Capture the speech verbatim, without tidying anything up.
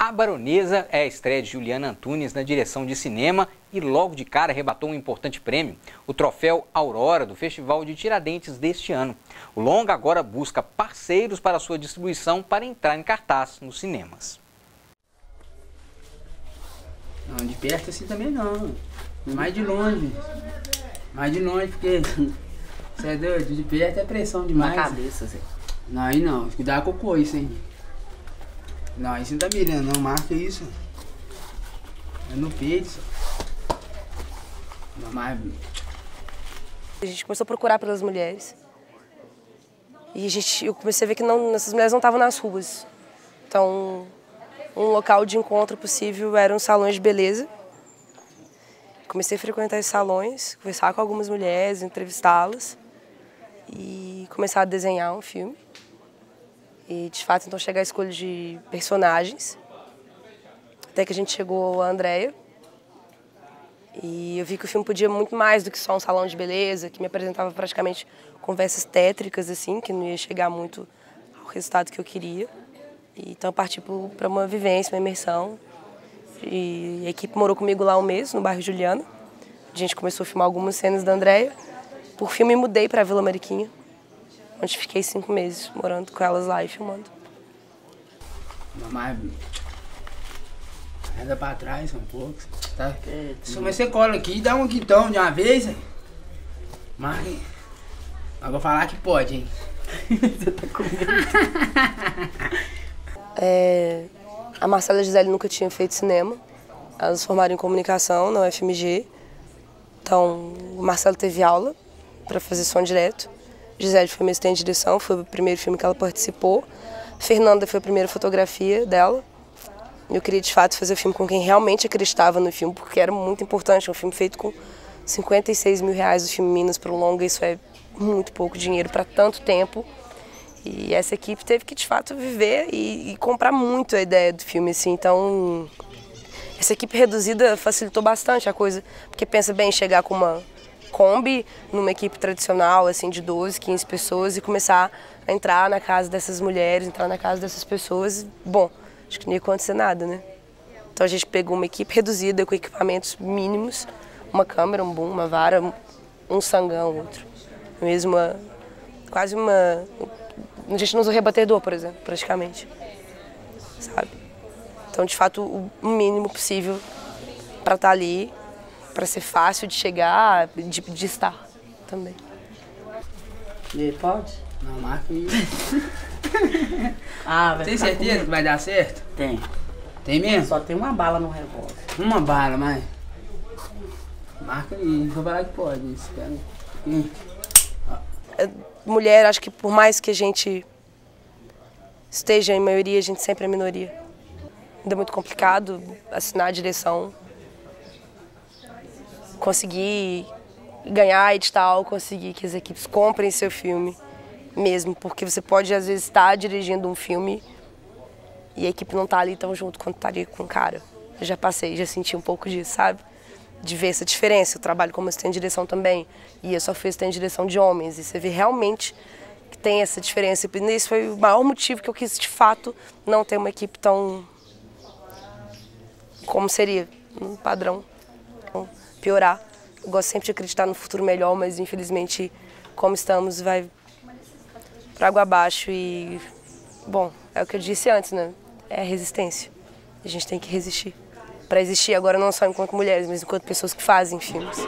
A Baronesa é a estreia de Juliana Antunes na direção de cinema e logo de cara arrebatou um importante prêmio, o Troféu Aurora do Festival de Tiradentes deste ano. O longa agora busca parceiros para sua distribuição para entrar em cartaz nos cinemas. Não, de perto assim também não, mais de longe, mais de longe porque você é doido, de perto é pressão demais. Na cabeça, Zé. Não, aí não, cuidado com o coice, hein. Não, isso não tá mirando, não marca isso. É no peito. Não mais. A gente começou a procurar pelas mulheres. E a gente, eu comecei a ver que não, essas mulheres não estavam nas ruas. Então, um local de encontro possível eram salões de beleza. Comecei a frequentar esses salões, conversar com algumas mulheres, entrevistá-las. E começar a desenhar um filme. E, de fato, então, chegar à escolha de personagens, até que a gente chegou a Andréia. E eu vi que o filme podia muito mais do que só um salão de beleza, que me apresentava praticamente conversas tétricas, assim, que não ia chegar muito ao resultado que eu queria. E, então, eu parti para uma vivência, uma imersão. E a equipe morou comigo lá um mês, no bairro Juliano. A gente começou a filmar algumas cenas da Andréia. Por fim, me mudei para a Vila Mariquinha, onde fiquei cinco meses morando com elas lá e filmando. Não, mas anda pra trás um pouco, tá? É, só mas você cola aqui e dá um quintão de uma vez, hein? Mas, mas vou falar que pode, hein? Você tá com medo. É, a Marcela e a Gisele nunca tinham feito cinema. Elas formaram em comunicação na U F M G. Então, o Marcelo teve aula pra fazer som direto. Gisele foi minha assistente de direção, foi o primeiro filme que ela participou. Fernanda foi a primeira fotografia dela. Eu queria, de fato, fazer o filme com quem realmente acreditava no filme, porque era muito importante. É um filme feito com cinquenta e seis mil reais, o filme Minas, para o longa. Isso é muito pouco dinheiro para tanto tempo. E essa equipe teve que, de fato, viver e, e comprar muito a ideia do filme. Assim. Então, essa equipe reduzida facilitou bastante a coisa, porque pensa bem, chegar com uma Kombi numa equipe tradicional, assim, de doze, quinze pessoas e começar a entrar na casa dessas mulheres, entrar na casa dessas pessoas, bom, acho que não ia acontecer nada, né? Então a gente pegou uma equipe reduzida, com equipamentos mínimos, uma câmera, um boom, uma vara, um sangão, outro. Mesmo uma, quase uma... A gente não usou rebatedor, por exemplo, praticamente, sabe? Então, de fato, o mínimo possível para estar ali, para ser fácil de chegar, de, de estar também. E aí, pode? Não, marca aí. Ah, vai. Tem certeza comigo que vai dar certo? Tem. Tem mesmo? Só tem uma bala no revólver. Uma bala, mas... Marca aí, vou falar que pode. Espera. Hum. Mulher, acho que por mais que a gente esteja em maioria, a gente sempre é minoria. Ainda é muito complicado assinar a direção, conseguir ganhar edital, conseguir que as equipes comprem seu filme mesmo, porque você pode, às vezes, estar dirigindo um filme e a equipe não tá ali tão junto quanto estaria com o cara. Eu já passei, já senti um pouco disso, sabe? De ver essa diferença. Eu trabalho como assistente de direção também, e eu só fui assistente de direção de homens, e você vê realmente que tem essa diferença. E esse foi o maior motivo que eu quis, de fato, não ter uma equipe tão... como seria, um padrão. Então, piorar. Eu gosto sempre de acreditar no futuro melhor, mas infelizmente, como estamos, vai para água abaixo e, bom, é o que eu disse antes, né? É a resistência. A gente tem que resistir para existir agora, não só enquanto mulheres, mas enquanto pessoas que fazem filmes.